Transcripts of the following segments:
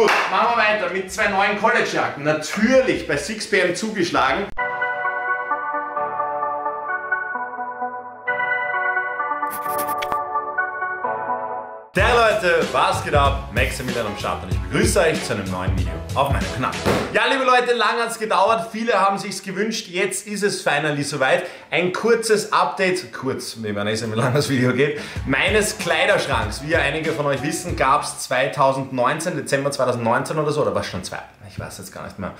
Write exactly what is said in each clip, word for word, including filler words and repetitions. Gut, machen wir weiter mit zwei neuen Collegejacken. Natürlich bei six p m zugeschlagen. Der Leute, was geht ab? Maximilian am Start und ich begrüße euch zu einem neuen Video auf meinem Kanal. Ja, liebe Leute, lang hat es gedauert, viele haben sich's gewünscht, jetzt ist es finally soweit. Ein kurzes Update, kurz, ich weiß nicht, wie lange das Video geht, meines Kleiderschranks. Wie ja einige von euch wissen, gab es zweitausendneunzehn, Dezember zweitausendneunzehn oder so, oder war es schon zwei? Ich weiß jetzt gar nicht mehr.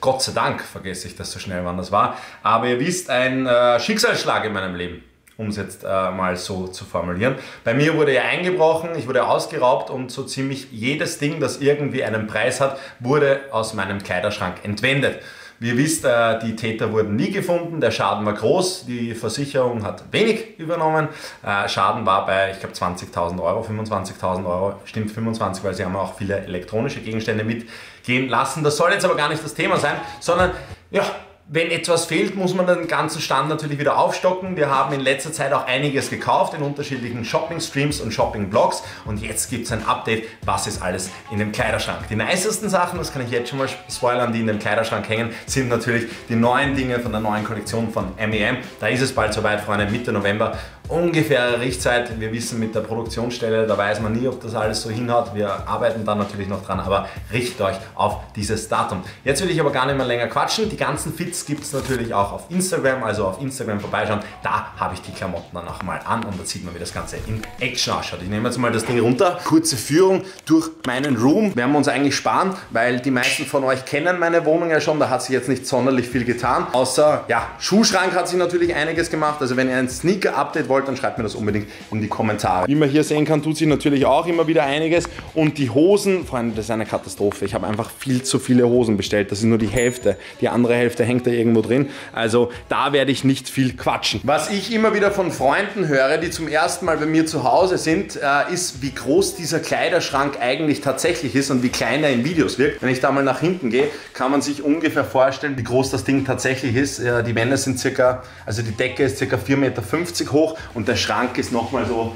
Gott sei Dank vergesse ich das so schnell, wann das war. Aber ihr wisst, ein äh, Schicksalsschlag in meinem Leben, um es jetzt äh, mal so zu formulieren. Bei mir wurde ja eingebrochen, ich wurde ausgeraubt und so ziemlich jedes Ding, das irgendwie einen Preis hat, wurde aus meinem Kleiderschrank entwendet. Wie ihr wisst, äh, die Täter wurden nie gefunden, der Schaden war groß, die Versicherung hat wenig übernommen. Äh, Schaden war bei, ich glaube, zwanzigtausend Euro, fünfundzwanzigtausend Euro, stimmt fünfundzwanzig, weil sie haben auch viele elektronische Gegenstände mitgehen lassen. Das soll jetzt aber gar nicht das Thema sein, sondern, ja, wenn etwas fehlt, muss man den ganzen Stand natürlich wieder aufstocken. Wir haben in letzter Zeit auch einiges gekauft in unterschiedlichen Shopping-Streams und Shopping-Blogs. Und jetzt gibt es ein Update, was ist alles in dem Kleiderschrank. Die nicesten Sachen, das kann ich jetzt schon mal spoilern, die in dem Kleiderschrank hängen, sind natürlich die neuen Dinge von der neuen Kollektion von M A M. Da ist es bald soweit, Freunde, Mitte November. Ungefähre Richtzeit. Wir wissen mit der Produktionsstelle, da weiß man nie, ob das alles so hinhaut. Wir arbeiten da natürlich noch dran, aber richtet euch auf dieses Datum. Jetzt will ich aber gar nicht mehr länger quatschen. Die ganzen Fits gibt es natürlich auch auf Instagram, also auf Instagram vorbeischauen. Da habe ich die Klamotten dann auch mal an und da sieht man, wie das Ganze in Action ausschaut. Ich nehme jetzt mal das Ding runter. Kurze Führung durch meinen Room. Werden wir uns eigentlich sparen, weil die meisten von euch kennen meine Wohnung ja schon. Da hat sich jetzt nicht sonderlich viel getan. Außer, ja, Schuhschrank hat sich natürlich einiges gemacht. Also wenn ihr ein Sneaker-Update wollt, dann schreibt mir das unbedingt in die Kommentare. Wie man hier sehen kann, tut sich natürlich auch immer wieder einiges. Und die Hosen, Freunde, das ist eine Katastrophe. Ich habe einfach viel zu viele Hosen bestellt. Das ist nur die Hälfte. Die andere Hälfte hängt da irgendwo drin. Also da werde ich nicht viel quatschen. Was ich immer wieder von Freunden höre, die zum ersten Mal bei mir zu Hause sind, äh, ist, wie groß dieser Kleiderschrank eigentlich tatsächlich ist und wie klein er in Videos wirkt. Wenn ich da mal nach hinten gehe, kann man sich ungefähr vorstellen, wie groß das Ding tatsächlich ist. Äh, die Wände sind circa, also die Decke ist circa vier Meter fünfzig hoch. Und der Schrank ist nochmal so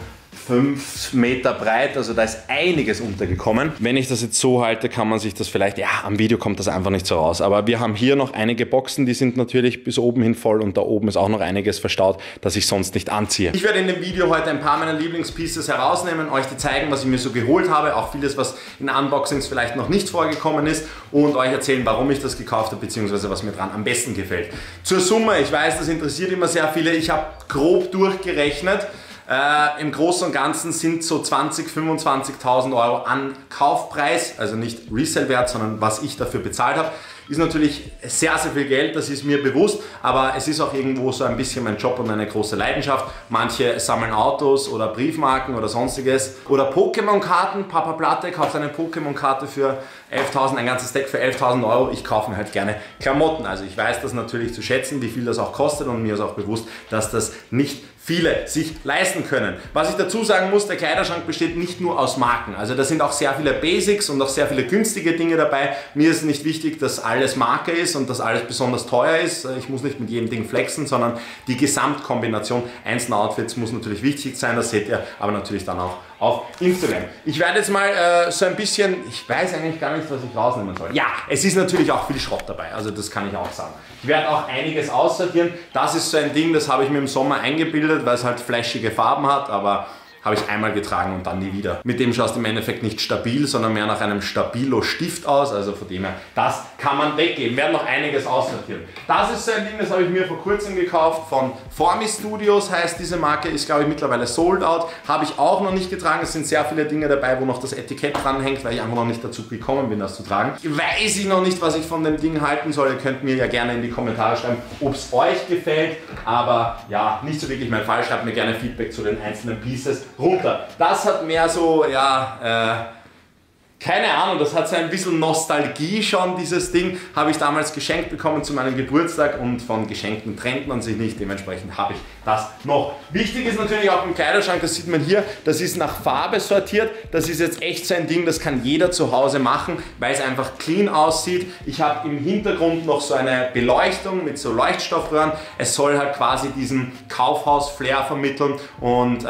fünf Meter breit, also da ist einiges untergekommen. Wenn ich das jetzt so halte, kann man sich das vielleicht, ja, am Video kommt das einfach nicht so raus. Aber wir haben hier noch einige Boxen, die sind natürlich bis oben hin voll und da oben ist auch noch einiges verstaut, das ich sonst nicht anziehe. Ich werde in dem Video heute ein paar meiner Lieblingspieces herausnehmen, euch die zeigen, was ich mir so geholt habe, auch vieles, was in Unboxings vielleicht noch nicht vorgekommen ist und euch erzählen, warum ich das gekauft habe, beziehungsweise was mir dran am besten gefällt. Zur Summe, ich weiß, das interessiert immer sehr viele, ich habe grob durchgerechnet. Äh, im Großen und Ganzen sind so zwanzigtausend, fünfundzwanzigtausend Euro an Kaufpreis, also nicht Resellwert, sondern was ich dafür bezahlt habe. Ist natürlich sehr, sehr viel Geld, das ist mir bewusst, aber es ist auch irgendwo so ein bisschen mein Job und meine große Leidenschaft. Manche sammeln Autos oder Briefmarken oder sonstiges. Oder Pokémon-Karten. Papa Platte kauft eine Pokémon-Karte für elftausend, ein ganzes Deck für elftausend Euro. Ich kaufe mir halt gerne Klamotten. Also ich weiß das natürlich zu schätzen, wie viel das auch kostet und mir ist auch bewusst, dass das nicht viele sich leisten können. Was ich dazu sagen muss, der Kleiderschrank besteht nicht nur aus Marken. Also da sind auch sehr viele Basics und auch sehr viele günstige Dinge dabei. Mir ist nicht wichtig, dass alles Marke ist und dass alles besonders teuer ist. Ich muss nicht mit jedem Ding flexen, sondern die Gesamtkombination einzelner Outfits muss natürlich wichtig sein. Das seht ihr aber natürlich dann auch auf Instagram. Ich werde jetzt mal äh, so ein bisschen, ich weiß eigentlich gar nicht, was ich rausnehmen soll. Ja, es ist natürlich auch viel Schrott dabei, also das kann ich auch sagen. Ich werde auch einiges aussortieren. Das ist so ein Ding, das habe ich mir im Sommer eingebildet, weil es halt flashige Farben hat, aber habe ich einmal getragen und dann nie wieder. Mit dem schaust du im Endeffekt nicht stabil, sondern mehr nach einem Stabilo-Stift aus, also von dem her, das kann man weggeben. Wir werden noch einiges aussortieren. Das ist so ein Ding, das habe ich mir vor kurzem gekauft, von Formi Studios heißt diese Marke, ist glaube ich mittlerweile sold out, habe ich auch noch nicht getragen, es sind sehr viele Dinge dabei, wo noch das Etikett dranhängt, weil ich einfach noch nicht dazu gekommen bin, das zu tragen. Weiß ich noch nicht, was ich von dem Ding halten soll, ihr könnt mir ja gerne in die Kommentare schreiben, ob es euch gefällt, aber ja, nicht so wirklich mein Fall, schreibt mir gerne Feedback zu den einzelnen Pieces runter. Das hat mehr so, ja, äh, keine Ahnung, das hat so ein bisschen Nostalgie schon, dieses Ding. Habe ich damals geschenkt bekommen zu meinem Geburtstag und von Geschenken trennt man sich nicht, dementsprechend habe ich das noch. Wichtig ist natürlich auch im Kleiderschrank, das sieht man hier, das ist nach Farbe sortiert. Das ist jetzt echt so ein Ding, das kann jeder zu Hause machen, weil es einfach clean aussieht. Ich habe im Hintergrund noch so eine Beleuchtung mit so Leuchtstoffröhren. Es soll halt quasi diesen Kaufhaus-Flair vermitteln und äh,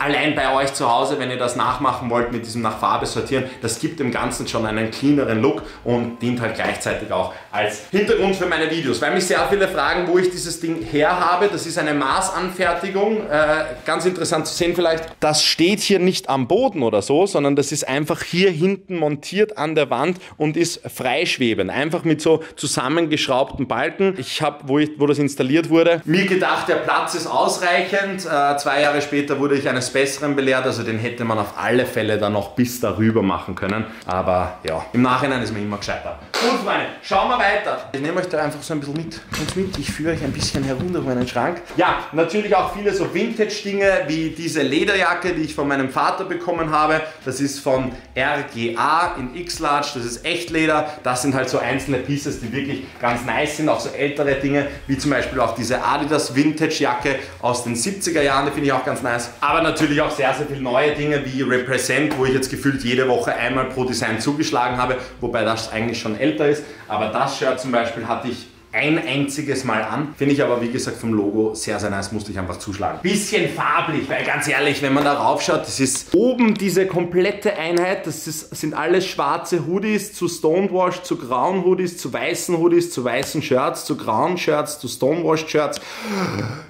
allein bei euch zu Hause, wenn ihr das nachmachen wollt mit diesem nach Farbe sortieren, das gibt dem Ganzen schon einen cleaneren Look und dient halt gleichzeitig auch als Hintergrund für meine Videos. Weil mich sehr viele fragen, wo ich dieses Ding her habe. Das ist eine Maßanfertigung. Äh, ganz interessant zu sehen vielleicht. Das steht hier nicht am Boden oder so, sondern das ist einfach hier hinten montiert an der Wand und ist freischwebend. Einfach mit so zusammengeschraubten Balken. Ich habe, wo, wo das installiert wurde, mir gedacht, der Platz ist ausreichend. Äh, zwei Jahre später wurde ich eines Besseren belehrt. Also den hätte man auf alle Fälle dann noch bis darüber machen können. Aber ja, im Nachhinein ist man immer gescheiter. Gut, meine, schauen wir weiter. Ich nehme euch da einfach so ein bisschen mit. Kommt mit, ich führe euch ein bisschen herunter auf meinen Schrank. Ja, natürlich auch viele so Vintage-Dinge wie diese Lederjacke, die ich von meinem Vater bekommen habe. Das ist von R G A in X-Large. Das ist Echtleder. Das sind halt so einzelne Pieces, die wirklich ganz nice sind. Auch so ältere Dinge, wie zum Beispiel auch diese Adidas Vintage-Jacke aus den siebziger Jahren. Die finde ich auch ganz nice. Aber natürlich auch sehr, sehr viele neue Dinge wie Represent, wo ich jetzt gefühlt jede Woche einmal pro Design zugeschlagen habe. Wobei das eigentlich schon älter ist. Aber das Shirt zum Beispiel hatte ich ein einziges Mal an. Finde ich aber, wie gesagt, vom Logo sehr, sehr nice. Musste ich einfach zuschlagen. Bisschen farblich, weil ganz ehrlich, wenn man da raufschaut, das ist oben diese komplette Einheit. Das ist, sind alles schwarze Hoodies zu Stonewash, zu grauen Hoodies, zu weißen Hoodies, zu weißen Shirts, zu grauen Shirts, zu Stonewashed Shirts,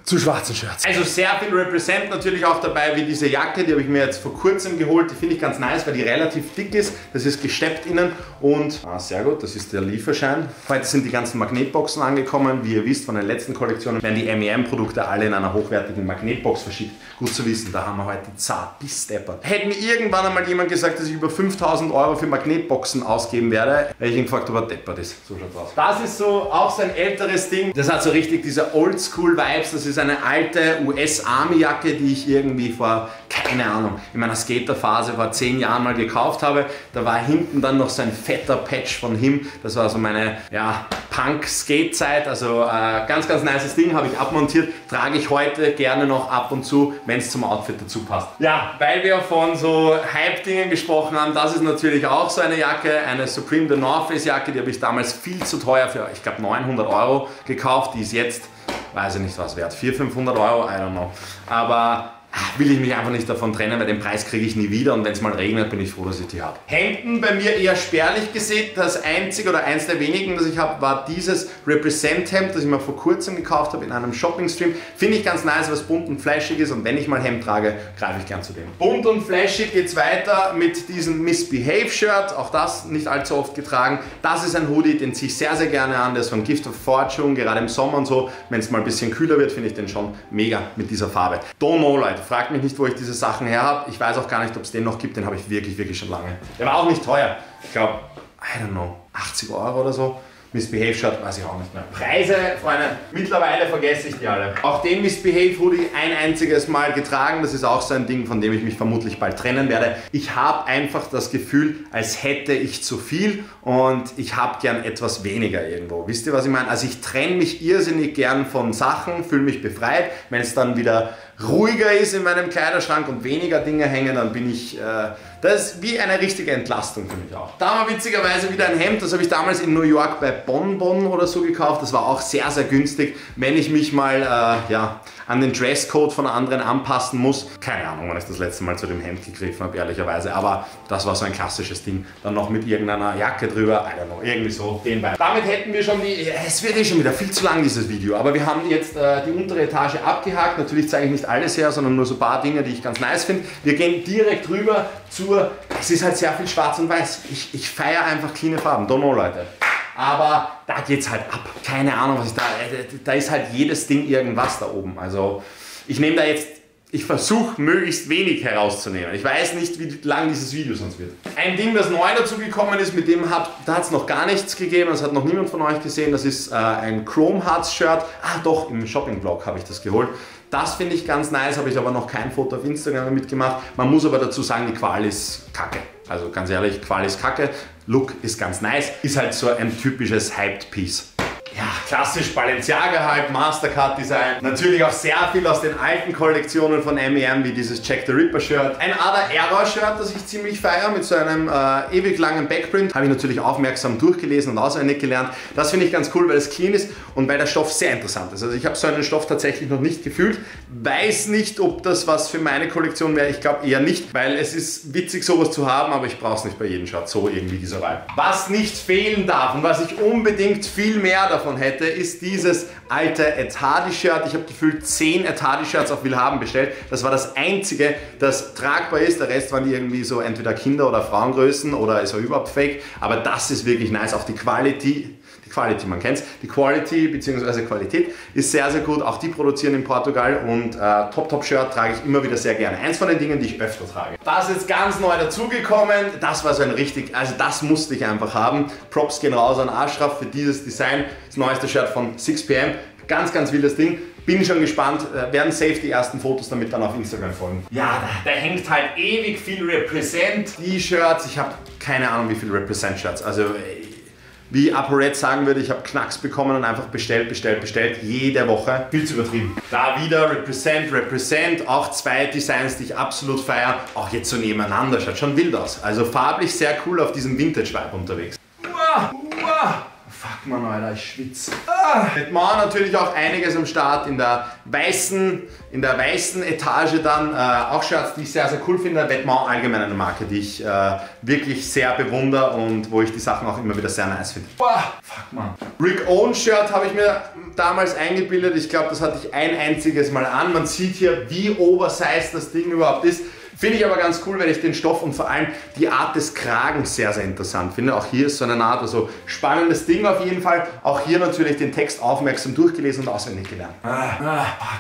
zu schwarzen Shirts. Also sehr viel Represent natürlich auch dabei, wie diese Jacke. Die habe ich mir jetzt vor kurzem geholt. Die finde ich ganz nice, weil die relativ dick ist. Das ist gesteppt innen und ah, sehr gut, das ist der Lieferschein. Heute sind die ganzen Magnetboxen angekommen. Wie ihr wisst, von den letzten Kollektionen werden die M A M-Produkte alle in einer hochwertigen Magnetbox verschickt. Gut zu wissen, da haben wir heute zart bis deppert. Hätte mir irgendwann einmal jemand gesagt, dass ich über fünftausend Euro für Magnetboxen ausgeben werde, hätte ich ihn gefragt, ob er deppert ist. So schaut's aus. Das ist so auch so ein älteres Ding. Das hat so richtig diese Oldschool-Vibes. Das ist eine alte U S-Army-Jacke, die ich irgendwie vor, keine Ahnung, in meiner Skaterphase vor zehn Jahren mal gekauft habe. Da war hinten dann noch so ein fetter Patch von ihm. Das war so meine, ja, Punk-Skate-Zeit, also äh, ganz, ganz nices Ding, habe ich abmontiert, trage ich heute gerne noch ab und zu, wenn es zum Outfit dazu passt. Ja, weil wir von so Hype-Dingen gesprochen haben, das ist natürlich auch so eine Jacke, eine Supreme The North Face Jacke, die habe ich damals viel zu teuer für, ich glaube, neunhundert Euro gekauft, die ist jetzt, weiß ich nicht was wert, vierhundert, fünfhundert Euro, I don't know, aber will ich mich einfach nicht davon trennen, weil den Preis kriege ich nie wieder und wenn es mal regnet, bin ich froh, dass ich die habe. Hemden bei mir eher spärlich gesehen. Das einzige oder eins der wenigen, das ich habe, war dieses Represent-Hemd, das ich mir vor kurzem gekauft habe in einem Shopping-Stream. Finde ich ganz nice, was bunt und flashig ist und wenn ich mal Hemd trage, greife ich gern zu dem. Bunt und flashig geht es weiter mit diesem Misbehave-Shirt, auch das nicht allzu oft getragen. Das ist ein Hoodie, den ziehe ich sehr, sehr gerne an. Der ist von Gift of Fortune, gerade im Sommer und so. Wenn es mal ein bisschen kühler wird, finde ich den schon mega mit dieser Farbe. Don't know, Leute. Fragt mich nicht, wo ich diese Sachen her habe. Ich weiß auch gar nicht, ob es den noch gibt. Den habe ich wirklich, wirklich schon lange. Der war auch nicht teuer. Ich glaube, I don't know, achtzig Euro oder so. Misbehave Shirt, weiß ich auch nicht mehr. Preise, Freunde, mittlerweile vergesse ich die alle. Auch den Misbehave Hoodie ein einziges Mal getragen. Das ist auch so ein Ding, von dem ich mich vermutlich bald trennen werde. Ich habe einfach das Gefühl, als hätte ich zu viel und ich habe gern etwas weniger irgendwo. Wisst ihr, was ich meine? Also ich trenne mich irrsinnig gern von Sachen, fühle mich befreit. Wenn es dann wieder ruhiger ist in meinem Kleiderschrank und weniger Dinge hängen, dann bin ich, äh, das ist wie eine richtige Entlastung für mich auch. Da war witzigerweise wieder ein Hemd, das habe ich damals in New York bei Bonbon oder so gekauft, das war auch sehr, sehr günstig. Wenn ich mich mal, äh, ja, an den Dresscode von anderen anpassen muss, keine Ahnung, wann ich das letzte Mal zu dem Hemd gegriffen habe, ehrlicherweise, aber das war so ein klassisches Ding, dann noch mit irgendeiner Jacke drüber, I don't know, irgendwie so, den Bein. Damit hätten wir schon die, es wird eh schon wieder viel zu lang, dieses Video, aber wir haben jetzt äh, die untere Etage abgehakt, natürlich zeige ich nicht alles her, sondern nur so ein paar Dinge, die ich ganz nice finde. Wir gehen direkt rüber zur, es ist halt sehr viel schwarz und weiß, ich, ich feiere einfach cleane Farben, don't know, Leute. Aber da geht's halt ab. Keine Ahnung, was ich da. Da ist halt jedes Ding irgendwas da oben. Also ich nehme da jetzt. Ich versuche möglichst wenig herauszunehmen. Ich weiß nicht, wie lang dieses Video sonst wird. Ein Ding, das neu dazugekommen ist, mit dem hat, da hat es noch gar nichts gegeben, das hat noch niemand von euch gesehen, das ist äh, ein Chrome Hearts Shirt. Ah doch, im Shopping-Blog habe ich das geholt. Das finde ich ganz nice, habe ich aber noch kein Foto auf Instagram mitgemacht. Man muss aber dazu sagen, die Qual ist kacke. Also ganz ehrlich, Qual ist kacke, Look ist ganz nice. Ist halt so ein typisches Hyped-Piece. ja, klassisch Balenciaga-Hype, Mastercard-Design. Natürlich auch sehr viel aus den alten Kollektionen von M A M, wie dieses Jack the Ripper-Shirt. Ein Ada-Era-Shirt, das ich ziemlich feiere, mit so einem äh, ewig langen Backprint. Habe ich natürlich aufmerksam durchgelesen und auswendig gelernt. Das finde ich ganz cool, weil es clean ist und weil der Stoff sehr interessant ist. Also ich habe so einen Stoff tatsächlich noch nicht gefühlt. Weiß nicht, ob das was für meine Kollektion wäre. Ich glaube eher nicht, weil es ist witzig, sowas zu haben, aber ich brauche es nicht bei jedem Shirt. So irgendwie dieser Vibe. Was nicht fehlen darf und was ich unbedingt viel mehr davon hätte, ist dieses alte Ed Hardy-Shirt. Ich habe gefühlt zehn Ed Hardy-Shirts auf Willhaben bestellt. Das war das einzige, das tragbar ist. Der Rest waren die irgendwie so entweder Kinder- oder Frauengrößen oder es war überhaupt fake. Aber das ist wirklich nice. Auch die Quality. Die Quality, man kennt's. Die Quality bzw. Qualität ist sehr, sehr gut. Auch die produzieren in Portugal und äh, Top-Top-Shirt trage ich immer wieder sehr gerne. Eins von den Dingen, die ich öfter trage. Was jetzt ganz neu dazugekommen, das war so ein richtig, also das musste ich einfach haben. Props gehen raus an Aschraf für dieses Design. Das neueste Shirt von six p m. Ganz, ganz wildes Ding. Bin schon gespannt, werden safe die ersten Fotos damit dann auf Instagram folgen. Ja, da, da hängt halt ewig viel Represent-T-Shirts. Ich habe keine Ahnung, wie viel Represent-Shirts. Also, wie ApoRed sagen würde, ich habe Knacks bekommen und einfach bestellt, bestellt, bestellt, jede Woche. Viel zu übertrieben. Da wieder Represent, Represent, auch zwei Designs, die ich absolut feiere. Auch jetzt so nebeneinander, schaut schon wild aus. Also farblich sehr cool auf diesem Vintage-Vibe unterwegs. Uah, uah. Fuck man, Alter, ich schwitze. Ah. Mit Mauer natürlich auch einiges am Start in der weißen, in der weißen Etage dann. Äh, auch Shirts, die ich sehr, sehr cool finde. Vetements allgemein eine Marke, die ich äh, wirklich sehr bewundere und wo ich die Sachen auch immer wieder sehr nice finde. Boah, fuck man. Rick Owens Shirt habe ich mir damals eingebildet. Ich glaube, das hatte ich ein einziges Mal an. Man sieht hier, wie oversized das Ding überhaupt ist. Finde ich aber ganz cool, weil ich den Stoff und vor allem die Art des Kragens sehr, sehr interessant finde. Auch hier ist so eine Art, also spannendes Ding auf jeden Fall. Auch hier natürlich den Text aufmerksam durchgelesen und auswendig gelernt.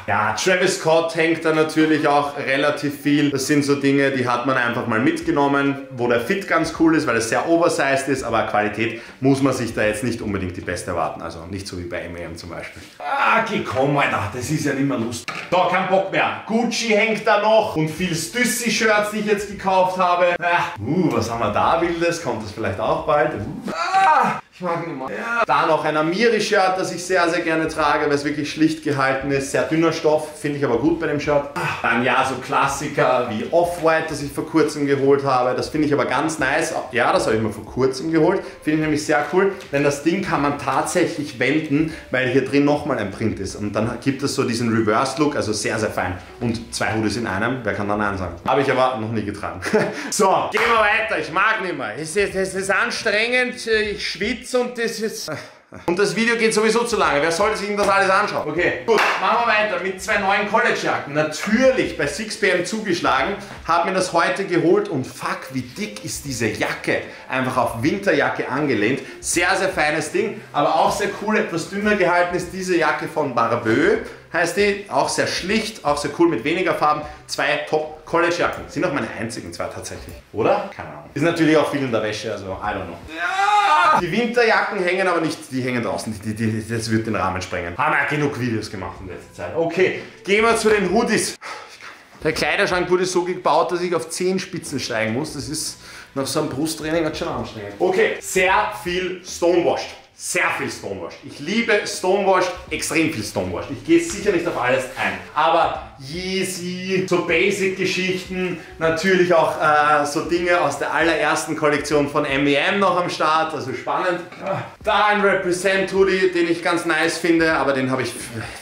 Ja, Travis Scott hängt da natürlich auch relativ viel. Das sind so Dinge, die hat man einfach mal mitgenommen, wo der Fit ganz cool ist, weil es sehr oversized ist, aber Qualität muss man sich da jetzt nicht unbedingt die beste erwarten. Also nicht so wie bei M A M zum Beispiel. Ah, geh komm, Alter, das ist ja nicht mehr lustig. Da, kein Bock mehr. Gucci hängt da noch und viel Stüssy Shirts, die ich jetzt gekauft habe. Uh, was haben wir da Wildes? Kommt das vielleicht auch bald? Uh. Ah, ich mag ihn immer. Ja. Da noch ein Amiri-Shirt, das ich sehr, sehr gerne trage, weil es wirklich schlicht gehalten ist. Sehr dünner Stoff, finde ich aber gut bei dem Shirt. Dann ja, so Klassiker wie Off-White, das ich vor kurzem geholt habe. Das finde ich aber ganz nice. Ja, das habe ich mir vor kurzem geholt. Finde ich nämlich sehr cool, denn das Ding kann man tatsächlich wenden, weil hier drin nochmal ein Print ist. Und dann gibt es so diesen Reverse-Look, also sehr, sehr fein. Und zwei Hoodies in einem, wer kann da nein sagen? Habe ich aber noch nie getragen. So, gehen wir weiter, ich mag nicht mehr. Es ist, es ist anstrengend, ich schwitze und das ist... Und das Video geht sowieso zu lange, wer sollte sich das alles anschauen? Okay, gut, machen wir weiter mit zwei neuen College-Jacken. Natürlich bei six p m zugeschlagen, habe mir das heute geholt und fuck, wie dick ist diese Jacke. Einfach auf Winterjacke angelehnt, sehr, sehr feines Ding, aber auch sehr cool, etwas dünner gehalten ist diese Jacke von Barbour. Heißt die, auch sehr schlicht, auch sehr cool mit weniger Farben. Zwei Top College Jacken. Sind auch meine einzigen zwei tatsächlich, oder? Keine Ahnung. Ist natürlich auch viel in der Wäsche, also I don't know. Ja! Die Winterjacken hängen aber nicht, die hängen draußen, die, die, die, das wird den Rahmen sprengen. Haben wir genug Videos gemacht in letzter Zeit. Okay, gehen wir zu den Hoodies. Der Kleiderschrank wurde so gebaut, dass ich auf zehn Spitzen steigen muss. Das ist nach so einem Brusttraining ganz schön anstrengend. Okay, sehr viel Stonewash. Sehr viel Stonewash. Ich liebe Stonewash, extrem viel Stonewash. Ich gehe sicher nicht auf alles ein. Aber Yeezy, so Basic-Geschichten, natürlich auch äh, so Dinge aus der allerersten Kollektion von M A M noch am Start, also spannend. Da ein Represent-Hoodie, den ich ganz nice finde, aber den habe ich,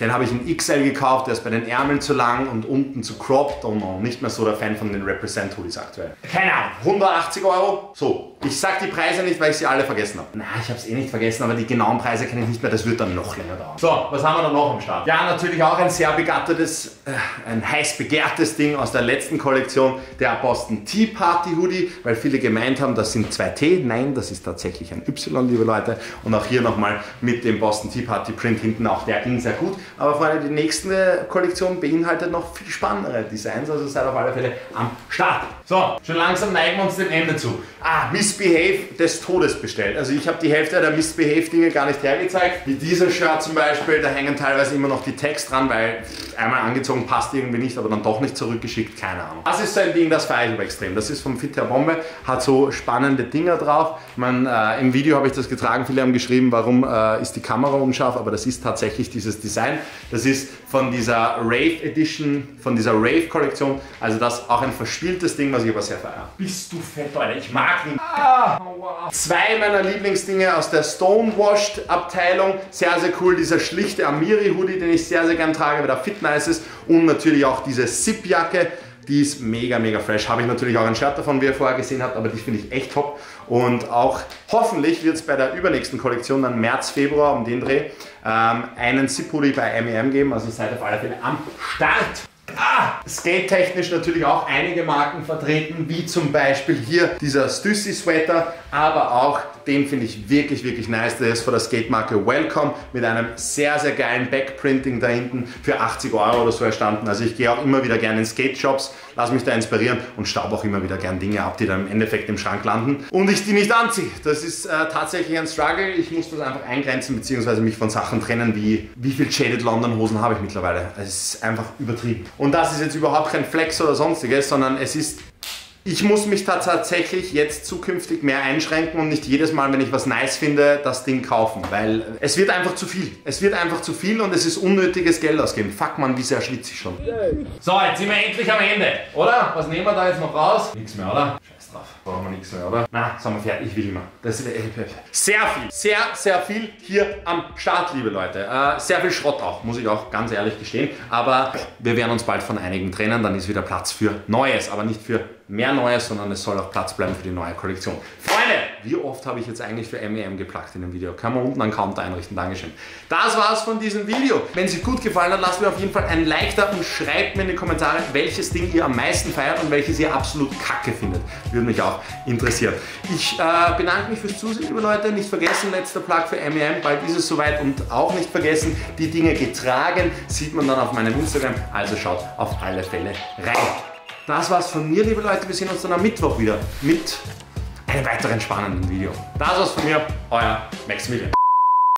den hab ich in X L gekauft, der ist bei den Ärmeln zu lang und unten zu cropped und nicht mehr so der Fan von den Represent-Hoodies aktuell. Keine Ahnung, hundertachtzig Euro, so. Ich sag die Preise nicht, weil ich sie alle vergessen habe. Na, ich habe es eh nicht vergessen, aber die genauen Preise kenne ich nicht mehr, das wird dann noch länger dauern. So, was haben wir dann noch am Start? Ja, natürlich auch ein sehr begattetes, äh, ein heiß begehrtes Ding aus der letzten Kollektion, der Boston Tea Party Hoodie, weil viele gemeint haben, das sind zwei T. Nein, das ist tatsächlich ein Y, liebe Leute. Und auch hier nochmal mit dem Boston Tea Party Print hinten, auch der ging sehr gut. Aber vor allem die nächste Kollektion beinhaltet noch viel spannendere Designs, also seid auf alle Fälle am Start. So, schon langsam neigen wir uns dem Ende zu. Ah, Misbehave des Todes bestellt. Also ich habe die Hälfte der Misbehave-Dinge gar nicht hergezeigt. Wie dieses Shirt zum Beispiel, da hängen teilweise immer noch die Tags dran, weil einmal angezogen passt irgendwie nicht, aber dann doch nicht zurückgeschickt, keine Ahnung. Das ist so ein Ding, das vereinfacht extrem. Das ist vom Fitter Bombe, hat so spannende Dinger drauf. Man, äh, im Video habe ich das getragen, viele haben geschrieben, warum äh, ist die Kamera unscharf, aber das ist tatsächlich dieses Design. Das ist von dieser Rave-Edition, von dieser Rave-Kollektion, also das auch ein verspieltes Ding, was ich aber sehr feiere. Bist du fett, Alter, ich mag ihn. Ah, wow. Zwei meiner Lieblingsdinge aus der Stonewashed-Abteilung, sehr, sehr cool, dieser schlichte Amiri-Hoodie, den ich sehr, sehr gern trage, weil der fit nice ist, und natürlich auch diese Zip-Jacke. Die ist mega, mega fresh. Habe ich natürlich auch ein Shirt davon, wie ihr vorher gesehen habt, aber die finde ich echt top. Und auch hoffentlich wird es bei der übernächsten Kollektion, dann März, Februar, um den Dreh, ähm, einen Zip-Hoodie bei M A M geben. Also seid auf alle Fälle am Start. Ah, skate-technisch natürlich auch einige Marken vertreten, wie zum Beispiel hier dieser Stüssy-Sweater, aber auch den finde ich wirklich, wirklich nice. Der ist von der Skate-Marke Welcome mit einem sehr, sehr geilen Backprinting da hinten für achtzig Euro oder so erstanden. Also ich gehe auch immer wieder gerne in Skate-Shops, lasse mich da inspirieren und staub auch immer wieder gerne Dinge ab, die dann im Endeffekt im Schrank landen und ich die nicht anziehe. Das ist äh, tatsächlich ein Struggle. Ich muss das einfach eingrenzen bzw. mich von Sachen trennen, wie wie viel Jaded London Hosen habe ich mittlerweile. Es ist einfach übertrieben. Und das ist jetzt überhaupt kein Flex oder sonstiges, sondern es ist, ich muss mich da tatsächlich jetzt zukünftig mehr einschränken und nicht jedes Mal, wenn ich was nice finde, das Ding kaufen, weil es wird einfach zu viel. Es wird einfach zu viel und es ist unnötiges Geld ausgeben. Fuck man, wie sehr schwitze ich schon. So, jetzt sind wir endlich am Ende, oder? Was nehmen wir da jetzt noch raus? Nichts mehr, oder? Drauf. Brauchen wir nichts mehr, oder? Na, sind wir fertig, ich will immer. Das ist sehr viel, sehr, sehr viel hier am Start, liebe Leute. Äh, sehr viel Schrott auch, muss ich auch ganz ehrlich gestehen. Aber wir werden uns bald von einigen trennen, dann ist wieder Platz für Neues. Aber nicht für mehr Neues, sondern es soll auch Platz bleiben für die neue Kollektion. Freunde, wie oft habe ich jetzt eigentlich für M A M geplagt in dem Video? Kann man unten einen Counter einrichten, Dankeschön. Das war's von diesem Video. Wenn es euch gut gefallen hat, lasst mir auf jeden Fall ein Like da und schreibt mir in die Kommentare, welches Ding ihr am meisten feiert und welches ihr absolut kacke findet. Würde mich auch interessieren. Ich äh, bedanke mich fürs Zusehen, liebe Leute. Nicht vergessen, letzter Plug für M A M, bald ist es soweit, und auch nicht vergessen, die Dinge getragen sieht man dann auf meinem Instagram, also schaut auf alle Fälle rein. Das war's von mir, liebe Leute, wir sehen uns dann am Mittwoch wieder mit einem weiteren spannenden Video. Das war's von mir, euer Maximilian.